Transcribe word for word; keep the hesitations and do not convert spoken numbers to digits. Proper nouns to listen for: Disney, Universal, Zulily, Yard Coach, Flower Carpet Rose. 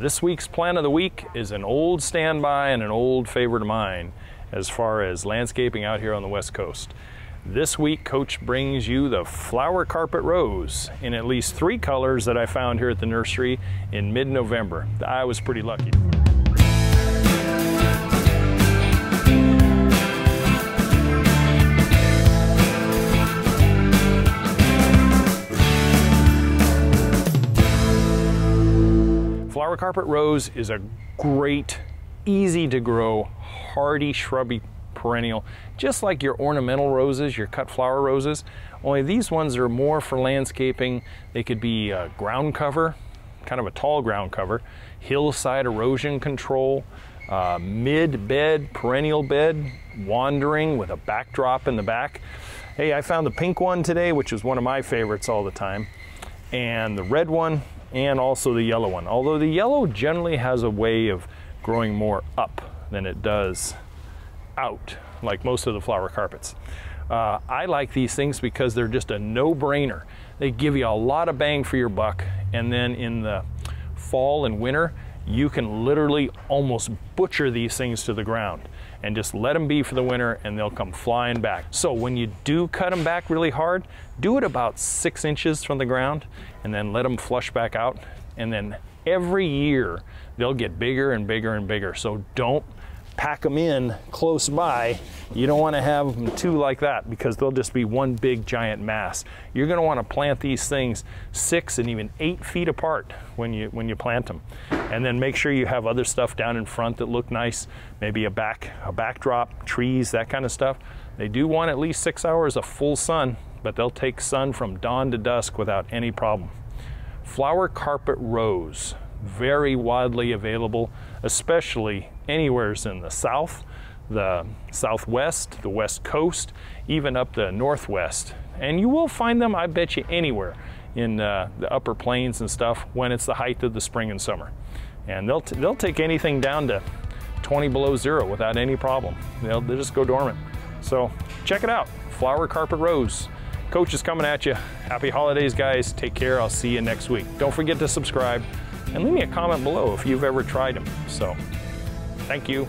This week's plant of the week is an old standby and an old favorite of mine as far as landscaping out here on the West Coast. This week, Coach brings you the Flower Carpet Rose in at least three colors that I found here at the nursery in mid-November. I was pretty lucky. Flower Carpet Rose is a great, easy to grow, hardy, shrubby perennial, just like your ornamental roses, your cut flower roses, only these ones are more for landscaping. They could be uh, ground cover, kind of a tall ground cover, hillside erosion control, uh, mid-bed, perennial bed, wandering with a backdrop in the back. Hey, I found the pink one today, which is one of my favorites all the time, and the red one, and also the yellow one. Although the yellow generally has a way of growing more up than it does out, like most of the flower carpets. Uh, I like these things because they're just a no-brainer. They give you a lot of bang for your buck, and then in the fall and winter, you can literally almost butcher these things to the ground and just let them be for the winter and they'll come flying back. So when you do cut them back really hard, do it about six inches from the ground and then let them flush back out. And then every year they'll get bigger and bigger and bigger. So don't pack them in close by. You don't want to have them two like that because they'll just be one big giant mass. You're going to want to plant these things six and even eight feet apart when you when you plant them, and then make sure you have other stuff down in front that look nice, maybe a back a backdrop, trees, that kind of stuff. They do want at least six hours of full sun, but they'll take sun from dawn to dusk without any problem. Flower Carpet Rose, very widely available, especially anywheres in the south, the southwest, the west coast, even up the northwest. And you will find them, I bet you, anywhere in uh, the upper plains and stuff when it's the height of the spring and summer. And they'll, t they'll take anything down to twenty below zero without any problem. They'll, they'll just go dormant. So check it out, Flower Carpet Rose. Coach is coming at you. Happy holidays, guys. Take care. I'll see you next week. Don't forget to subscribe. And leave me a comment below if you've ever tried them. So, thank you.